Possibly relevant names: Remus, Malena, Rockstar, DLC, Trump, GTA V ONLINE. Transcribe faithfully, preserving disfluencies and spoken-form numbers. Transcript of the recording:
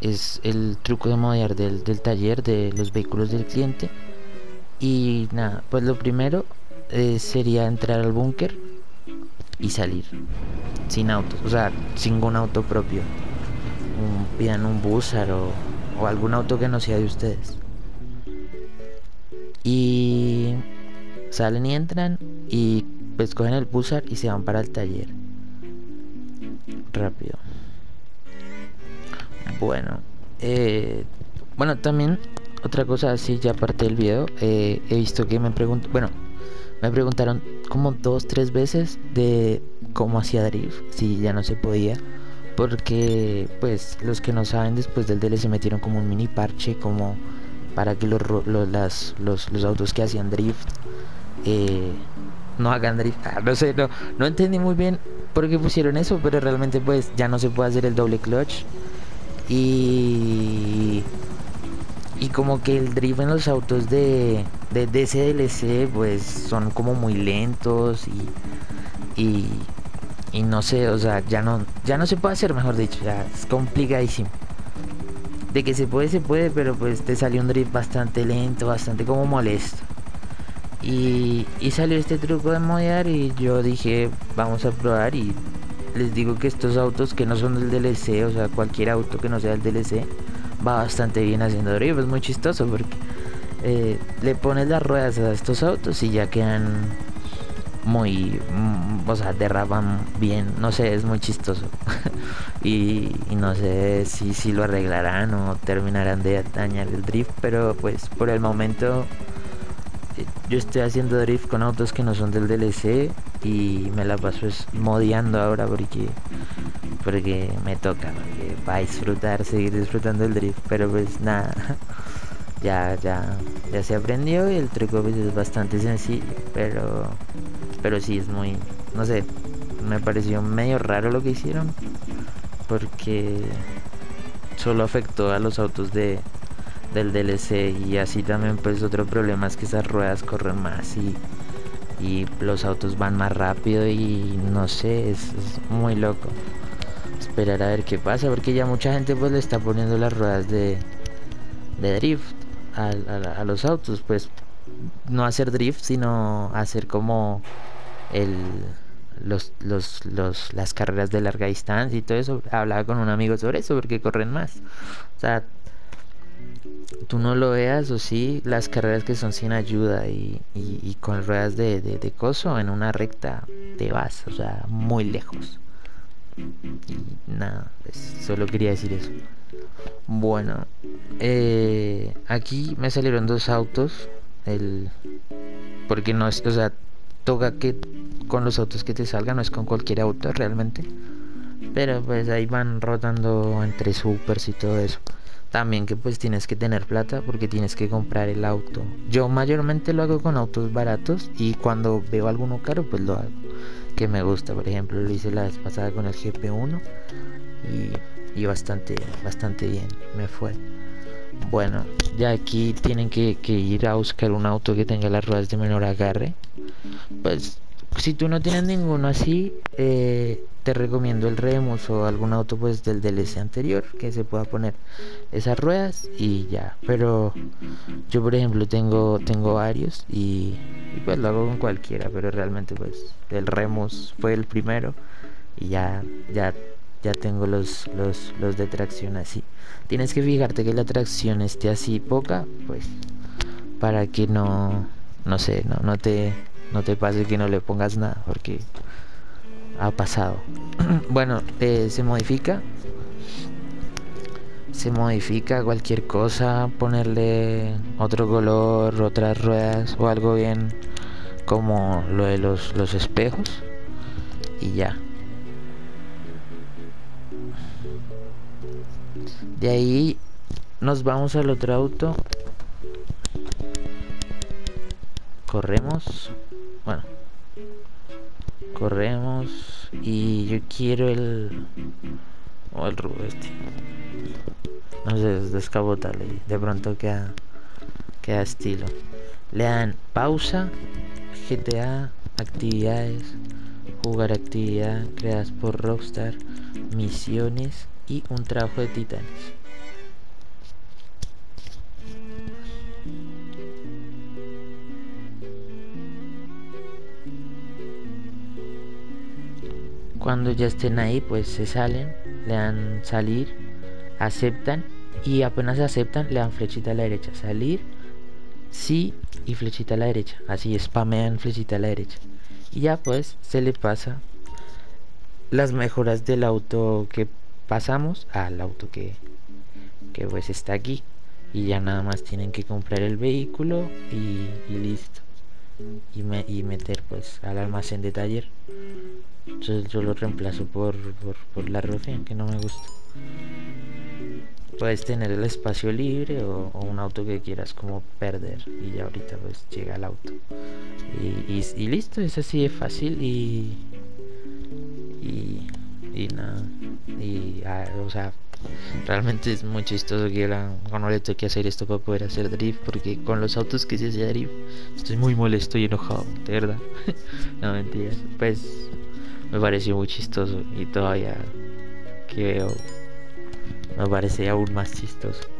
Es el truco de modear del, del taller de los vehículos del cliente. Y nada, pues lo primero eh, sería entrar al búnker y salir sin autos, o sea, sin un auto propio. Un, pidan un búzar o, o algún auto que no sea de ustedes. Y salen y entran y pues cogen el búzar y se van para el taller rápido. Bueno, eh, bueno, también otra cosa así ya aparte del video, eh, he visto que me preguntan, bueno, me preguntaron como dos, tres veces de cómo hacía drift, si ya no se podía, porque pues los que no saben, después del D L C metieron como un mini parche como para que los, los, las, los, los autos que hacían drift eh, no hagan drift. Ah, no sé, no, no entendí muy bien por qué pusieron eso, pero realmente pues ya no se puede hacer el doble clutch. Y, y como que el drift en los autos de, de, de D L C pues son como muy lentos y, y, y no sé, o sea, ya no, ya no se puede hacer, mejor dicho, ya es complicadísimo. De que se puede, se puede, pero pues te salió un drift bastante lento, bastante como molesto. Y, y salió este truco de modear y yo dije, vamos a probar. Y les digo que estos autos que no son del D L C, o sea, cualquier auto que no sea del D L C, va bastante bien haciendo drift. Es muy chistoso porque eh, le pones las ruedas a estos autos y ya quedan muy, o sea, derrapan bien. No sé, es muy chistoso. y, y no sé si, si lo arreglarán o terminarán de dañar el drift, pero pues por el momento eh, yo estoy haciendo drift con autos que no son del D L C. Y me la paso es modeando ahora porque porque me toca, porque va a disfrutar, seguir disfrutando el drift, pero pues nada, ya ya ya se aprendió y el truco pues es bastante sencillo, pero pero sí es muy, no sé, me pareció medio raro lo que hicieron porque solo afectó a los autos de del D L C. Y así también pues otro problema es que esas ruedas corren más y y los autos van más rápido y no sé, es, es muy loco. Esperar a ver qué pasa porque ya mucha gente pues le está poniendo las ruedas de, de drift a, a, a los autos, pues no hacer drift sino hacer como el, los, los, los, las carreras de larga distancia y todo eso. Hablaba con un amigo sobre eso porque corren más, o sea, tú no lo veas o sí, las carreras que son sin ayuda y, y, y con ruedas de, de, de coso en una recta te vas, o sea, muy lejos. Y nada, pues, solo quería decir eso. Bueno, eh, aquí me salieron dos autos, el porque no es, o sea, toca que con los autos que te salgan, no es con cualquier auto realmente, pero pues ahí van rotando entre supers y todo eso. También que pues tienes que tener plata porque tienes que comprar el auto. Yo mayormente lo hago con autos baratos y cuando veo alguno caro pues lo hago, que me gusta. Por ejemplo, lo hice la vez pasada con el G P uno y, y bastante bastante bien me fue. Bueno, ya aquí tienen que, que ir a buscar un auto que tenga las ruedas de menor agarre. Pues si tú no tienes ninguno así, eh, te recomiendo el Remus o algún auto pues del D L C anterior que se pueda poner esas ruedas y ya. Pero yo por ejemplo tengo tengo varios y, y pues lo hago con cualquiera, pero realmente pues el Remus fue el primero y ya ya ya tengo los los, los de tracción así. Tienes que fijarte que la tracción esté así poca pues para que no no sé no no te no te pase que no le pongas nada porque ha pasado. Bueno, eh, se modifica se modifica cualquier cosa, ponerle otro color, otras ruedas o algo bien como lo de los, los espejos y ya. De ahí nos vamos al otro auto, corremos bueno corremos y yo quiero el o oh, el rubo este, no sé, descabotale, de pronto queda queda estilo. Le dan pausa, G T A, actividades, jugar actividad creadas por Rockstar, misiones y un trabajo de titanes. Cuando ya estén ahí, pues se salen, le dan salir, aceptan, y apenas aceptan le dan flechita a la derecha, salir, sí, y flechita a la derecha, así spamean flechita a la derecha. Y ya pues se le pasa las mejoras del auto que pasamos al auto que, que pues está aquí, y ya nada más tienen que comprar el vehículo y, y listo, y, me, y meter pues al almacén de taller. Entonces yo lo reemplazo por, por, por la refina, que no me gusta. Puedes tener el espacio libre o, o un auto que quieras como perder, y ya ahorita pues llega el auto y, y, y listo, es así de fácil. Y y, y nada, y ah, o sea, realmente es muy chistoso que la, no le toque hacer esto para poder hacer drift, porque con los autos que se hace drift estoy muy molesto y enojado, de verdad. No, mentiras, pues me pareció muy chistoso, y todavía que veo me parece aún más chistoso.